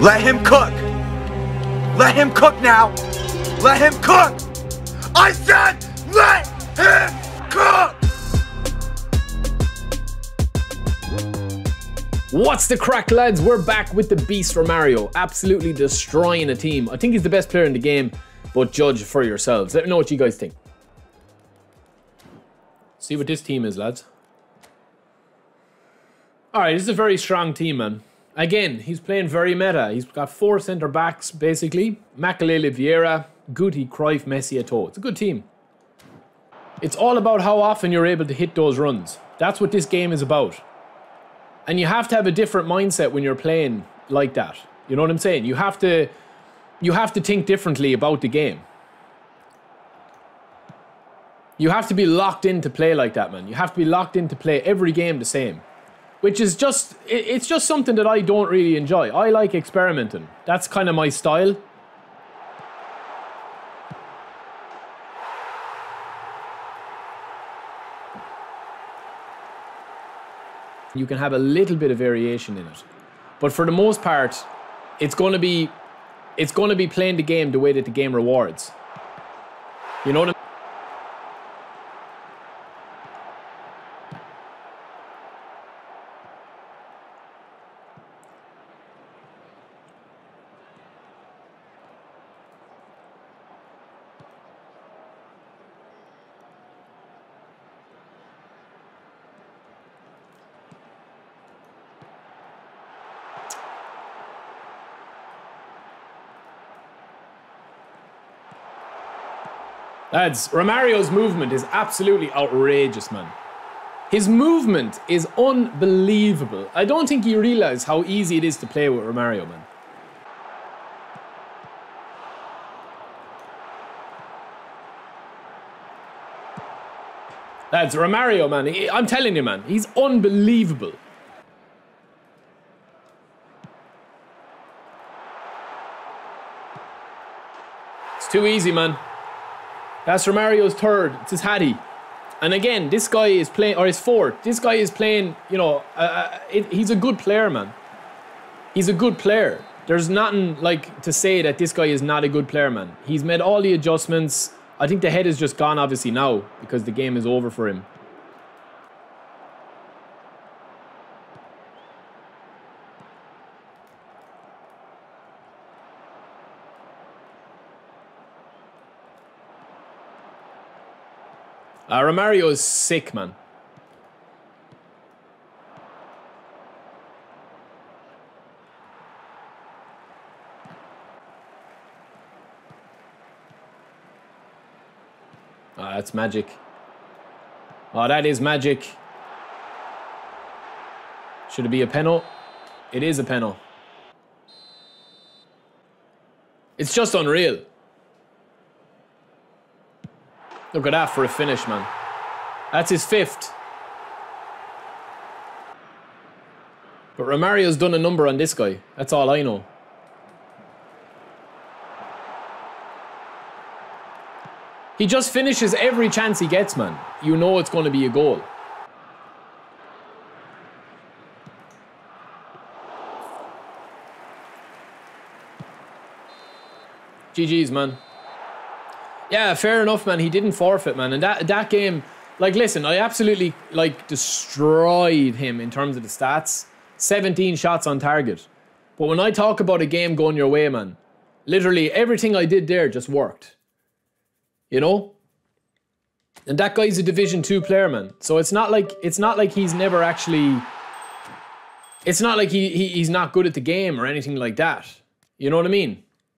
Let him cook. Let him cook now. Let him cook. I said let him cook. What's the crack, lads? We're back with the beast Romario, absolutely destroying a team. I think he's the best player in the game, but judge for yourselves. Let me know what you guys think. See what this team is, lads. Alright, this is a very strong team, man. Again, he's playing very meta. He's got four centre backs, basically. Makaleli, Vieira, Guti, Cruyff, Messi, Ato. It's a good team. It's all about how often you're able to hit those runs. That's what this game is about. And you have to have a different mindset when you're playing like that. You know what I'm saying? You have to think differently about the game. You have to be locked in to play like that, man. You have to be locked in to play every game the same. Which is just, it's just something that I don't really enjoy. I like experimenting. That's kind of my style. You can have a little bit of variation in it, but for the most part, it's going to be playing the game the way that the game rewards. You know what I mean? Lads, Romario's movement is absolutely outrageous, man. His movement is unbelievable. I don't think you realise how easy it is to play with Romario, man. Lads, Romario, man, I'm telling you, man, he's unbelievable. It's too easy, man. That's Romario's third. It's his Hattie. And again, this guy is playing, or his fourth. This guy is playing, you know, he's a good player, man. He's a good player. There's nothing like to say that this guy is not a good player, man. He's made all the adjustments. I think the head is just gone, obviously, now because the game is over for him. Romario is sick, man. That's magic. Oh, that is magic. Should it be a penalty? It is a penalty. It's just unreal. Look at that for a finish, man. That's his fifth. But Romario's done a number on this guy. That's all I know. He just finishes every chance he gets, man. You know it's going to be a goal. GG's, man. Yeah, fair enough, man. He didn't forfeit, man. And that game, like, listen, I absolutely, like, destroyed him in terms of the stats. 17 shots on target. But when I talk about a game going your way, man, literally everything I did there just worked. You know? And that guy's a Division 2 player, man. So it's not like he's never actually... It's not like he's not good at the game or anything like that. You know what I mean?